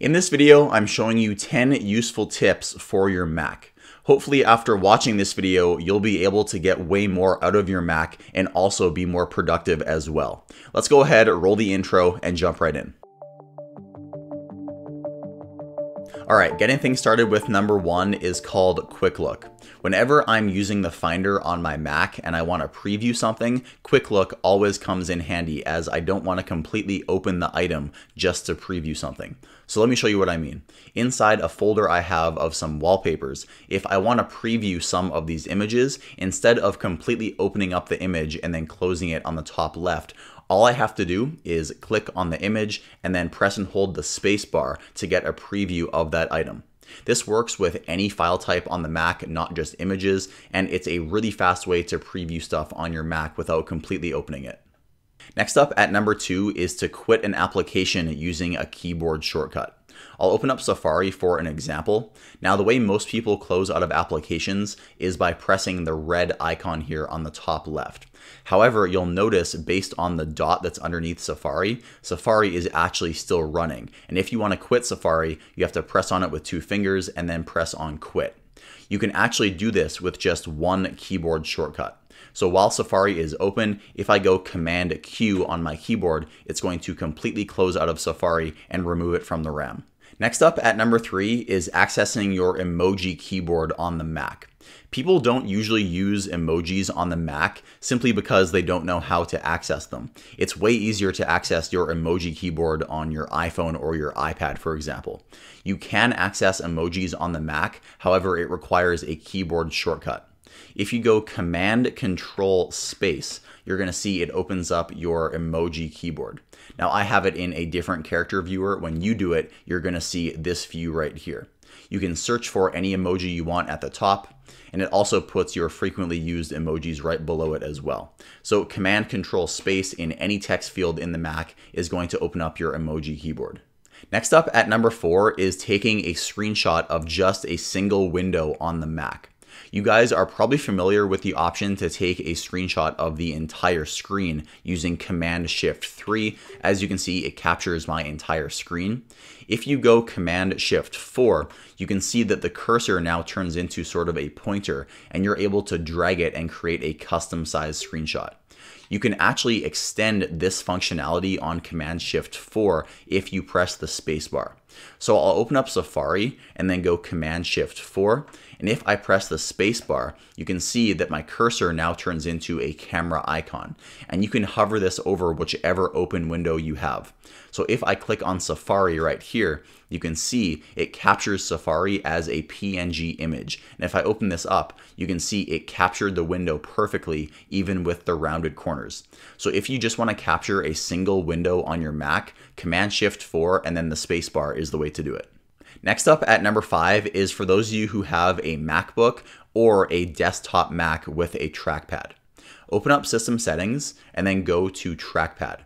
In this video, I'm showing you 10 useful tips for your Mac. Hopefully after watching this video, you'll be able to get way more out of your Mac and also be more productive as well. Let's go ahead, roll the intro, and jump right in. All right, getting things started with number one is called Quick Look. Whenever I'm using the Finder on my Mac and I want to preview something, Quick Look always comes in handy as I don't want to completely open the item just to preview something. So let me show you what I mean. Inside a folder I have of some wallpapers, if I want to preview some of these images, instead of completely opening up the image and then closing it on the top left, all I have to do is click on the image and then press and hold the space bar to get a preview of that item. This works with any file type on the Mac, not just images, and it's a really fast way to preview stuff on your Mac without completely opening it. Next up at number two is to quit an application using a keyboard shortcut. I'll open up Safari for an example. Now, the way most people close out of applications is by pressing the red icon here on the top left. However, you'll notice based on the dot that's underneath Safari, Safari is actually still running. And if you want to quit Safari, you have to press on it with two fingers and then press on quit. You can actually do this with just one keyboard shortcut. So while Safari is open, if I go Command Q on my keyboard, it's going to completely close out of Safari and remove it from the RAM. Next up at number three is accessing your emoji keyboard on the Mac. People don't usually use emojis on the Mac simply because they don't know how to access them. It's way easier to access your emoji keyboard on your iPhone or your iPad, for example. You can access emojis on the Mac, however, it requires a keyboard shortcut. If you go Command Control Space, you're going to see it opens up your emoji keyboard. Now I have it in a different character viewer. When you do it, you're going to see this view right here. You can search for any emoji you want at the top, and it also puts your frequently used emojis right below it as well. So Command Control Space in any text field in the Mac is going to open up your emoji keyboard. Next up at number four is taking a screenshot of just a single window on the Mac. You guys are probably familiar with the option to take a screenshot of the entire screen using Command Shift 3. As you can see, it captures my entire screen. If you go Command Shift 4, you can see that the cursor now turns into sort of a pointer, and you're able to drag it and create a custom sized screenshot. You can actually extend this functionality on Command Shift 4 if you press the spacebar. So I'll open up Safari and then go Command Shift 4. And if I press the spacebar, you can see that my cursor now turns into a camera icon, and you can hover this over whichever open window you have. So if I click on Safari right here, you can see it captures Safari as a PNG image. And if I open this up, you can see it captured the window perfectly, even with the rounded corners. So if you just want to capture a single window on your Mac, Command Shift 4 and then the spacebar is the way to do it. Next up at number five is for those of you who have a MacBook or a desktop Mac with a trackpad. Open up System Settings and then go to Trackpad.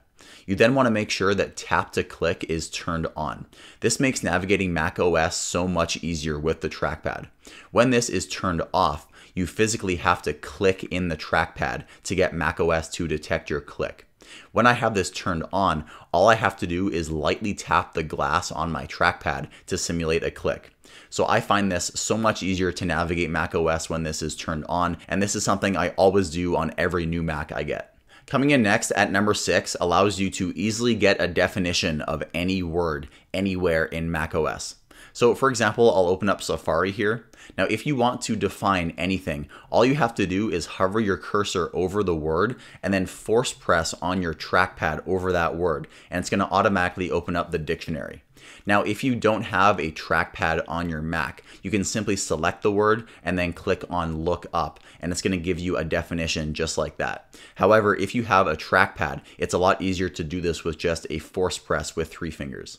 You then want to make sure that Tap to Click is turned on. This makes navigating macOS so much easier with the trackpad. When this is turned off, you physically have to click in the trackpad to get macOS to detect your click. When I have this turned on, all I have to do is lightly tap the glass on my trackpad to simulate a click. So I find this so much easier to navigate macOS when this is turned on, and this is something I always do on every new Mac I get. Coming in next at number six allows you to easily get a definition of any word anywhere in macOS. So for example, I'll open up Safari here. Now, if you want to define anything, all you have to do is hover your cursor over the word and then force press on your trackpad over that word, and it's going to automatically open up the dictionary. Now, if you don't have a trackpad on your Mac, you can simply select the word and then click on Look Up, and it's going to give you a definition just like that. However, if you have a trackpad, it's a lot easier to do this with just a force press with three fingers.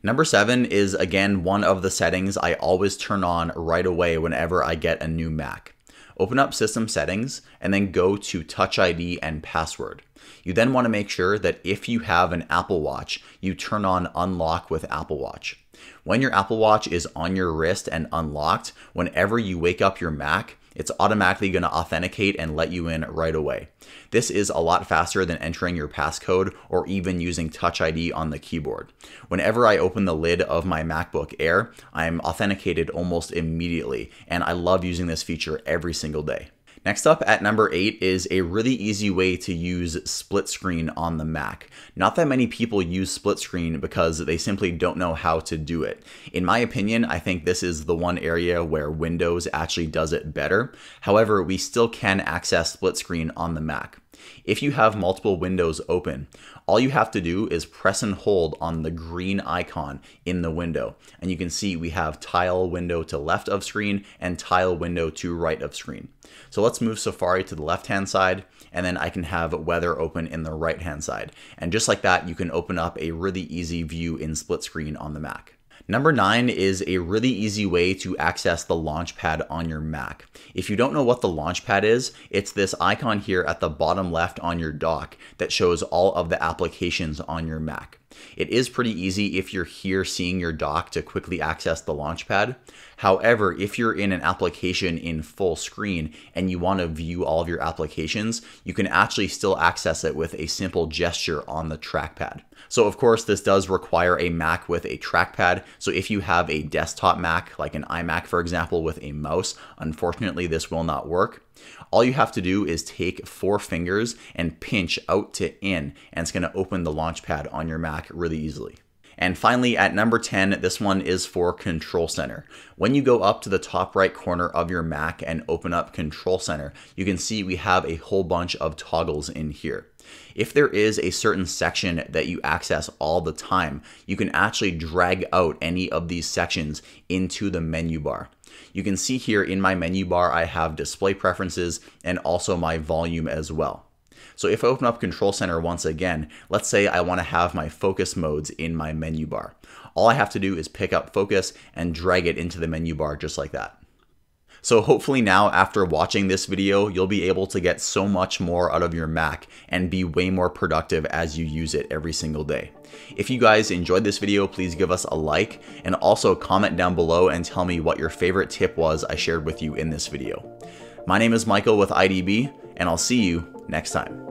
Number seven is again one of the settings I always turn on right away whenever I get a new Mac. Open up System Settings and then go to Touch ID and Password. You then want to make sure that if you have an Apple Watch, you turn on Unlock with Apple Watch. When your Apple Watch is on your wrist and unlocked, whenever you wake up your Mac, it's automatically going to authenticate and let you in right away. This is a lot faster than entering your passcode or even using Touch ID on the keyboard. Whenever I open the lid of my MacBook Air, I'm authenticated almost immediately, and I love using this feature every single day. Next up at number 8 is a really easy way to use split screen on the Mac. Not that many people use split screen because they simply don't know how to do it. In my opinion, I think this is the one area where Windows actually does it better. However, we still can access split screen on the Mac. If you have multiple windows open, all you have to do is press and hold on the green icon in the window. And you can see we have Tile Window to left of screen and Tile Window to right of screen. So let's move Safari to the left-hand side, and then I can have Weather open in the right-hand side. And just like that, you can open up a really easy view in split screen on the Mac. Number 9 is a really easy way to access the Launchpad on your Mac. If you don't know what the Launchpad is, it's this icon here at the bottom left on your dock that shows all of the applications on your Mac. It is pretty easy if you're here seeing your dock to quickly access the Launchpad. However, if you're in an application in full screen and you want to view all of your applications, you can actually still access it with a simple gesture on the trackpad. So of course, this does require a Mac with a trackpad. So if you have a desktop Mac, like an iMac, for example, with a mouse, unfortunately, this will not work. All you have to do is take 4 fingers and pinch out to in, and it's going to open the Launchpad on your Mac really easily. And finally, at number 10, this one is for Control Center. When you go up to the top right corner of your Mac and open up Control Center, you can see we have a whole bunch of toggles in here. If there is a certain section that you access all the time, you can actually drag out any of these sections into the menu bar. You can see here in my menu bar, I have display preferences and also my volume as well. So if I open up Control Center once again, let's say I want to have my focus modes in my menu bar. All I have to do is pick up focus and drag it into the menu bar just like that. So hopefully now after watching this video, you'll be able to get so much more out of your Mac and be way more productive as you use it every single day. If you guys enjoyed this video, please give us a like and also comment down below and tell me what your favorite tip was I shared with you in this video. My name is Michael with IDB, and I'll see you next time.